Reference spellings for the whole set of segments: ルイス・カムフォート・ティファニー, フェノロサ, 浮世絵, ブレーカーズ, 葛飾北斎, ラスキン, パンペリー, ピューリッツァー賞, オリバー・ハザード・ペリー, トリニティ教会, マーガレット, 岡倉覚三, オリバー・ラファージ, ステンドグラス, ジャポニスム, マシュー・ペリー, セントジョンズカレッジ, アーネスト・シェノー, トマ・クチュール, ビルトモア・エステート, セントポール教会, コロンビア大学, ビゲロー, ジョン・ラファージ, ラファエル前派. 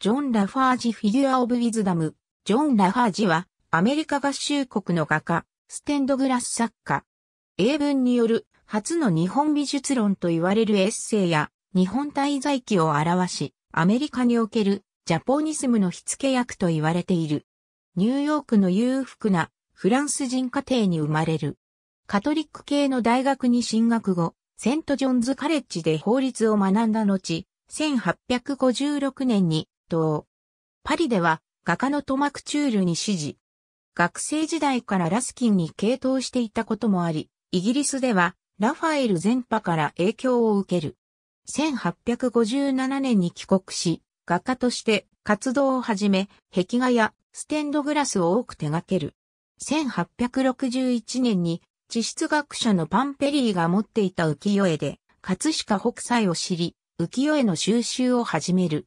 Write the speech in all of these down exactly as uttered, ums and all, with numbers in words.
ジョン・ラファージ・フィギュア・オブ・ウィズダム。ジョン・ラファージは、アメリカ合衆国の画家、ステンドグラス作家。英文による、初の日本美術論と言われるエッセイや、日本滞在期を表し、アメリカにおける、ジャポニスムの火付け役と言われている。ニューヨークの裕福な、フランス人家庭に生まれる。カトリック系の大学に進学後、セントジョンズカレッジで法律を学んだ後、せんはっぴゃくごじゅうろくねんに、東パリでは画家のトマクチュールに師事。学生時代からラスキンに傾倒していたこともあり、イギリスではラファエル全派から影響を受ける。せんはっぴゃくごじゅうななねんに帰国し、画家として活動を始め、壁画やステンドグラスを多く手掛ける。せんはっぴゃくろくじゅういちねんに地質学者のパンペリーが持っていた浮世絵で、葛飾北斎を知り、浮世絵の収集を始める。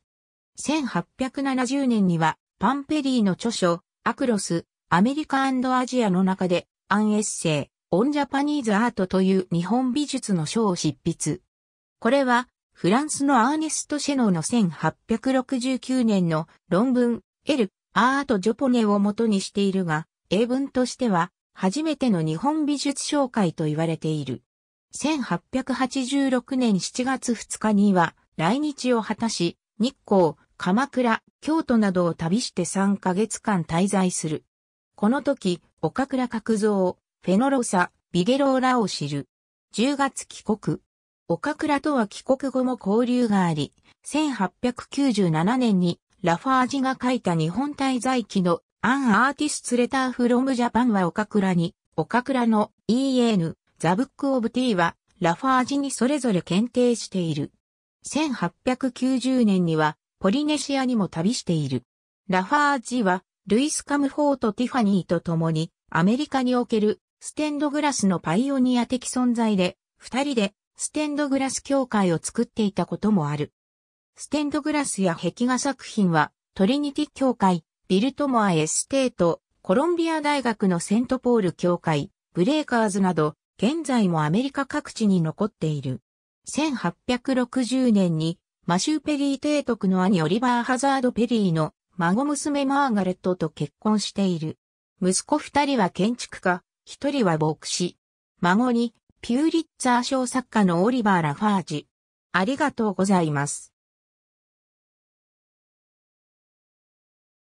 せんはっぴゃくななじゅうねんには、パンペリーの著書、アクロス、アメリカ&アジアの中で、アンエッセイ、オンジャパニーズアートという日本美術の書を執筆。これは、フランスのアーネスト・シェノーのせんはっぴゃくろくじゅうきゅうねんの論文、エル・アート・ジョポネを元にしているが、英文としては、初めての日本美術紹介と言われている。せんはっぴゃくはちじゅうろくねんしちがつふつかには、来日を果たし、日光、鎌倉、京都などを旅してさんかげつかん滞在する。この時、岡倉角蔵、フェノロサ、ビゲローらを知る。じゅうがつ帰国。岡倉とは帰国後も交流があり、せんはっぴゃくきゅうじゅうななねんにラファージが書いた日本滞在記のアン・アーティスツ・レター・フロム・ジャパンは岡倉に、岡倉の イーエヌ、ザ・ブック・オブ・ティーはラファージにそれぞれ献呈している。せんはっぴゃくきゅうじゅうねんにはポリネシアにも旅している。ラファージはルイス・カムフォート・ティファニーと共にアメリカにおけるステンドグラスのパイオニア的存在で、二人でステンドグラス協会を作っていたこともある。ステンドグラスや壁画作品はトリニティ協会、ビルトモア・エステート、コロンビア大学のセントポール協会、ブレーカーズなど現在もアメリカ各地に残っている。せんはっぴゃくろくじゅうねんにマシュー・ペリー提督の兄オリバー・ハザード・ペリーの孫娘マーガレットと結婚している。息子二人は建築家、一人は牧師。孫にピューリッツァー賞作家のオリバー・ラファージ。ありがとうございます。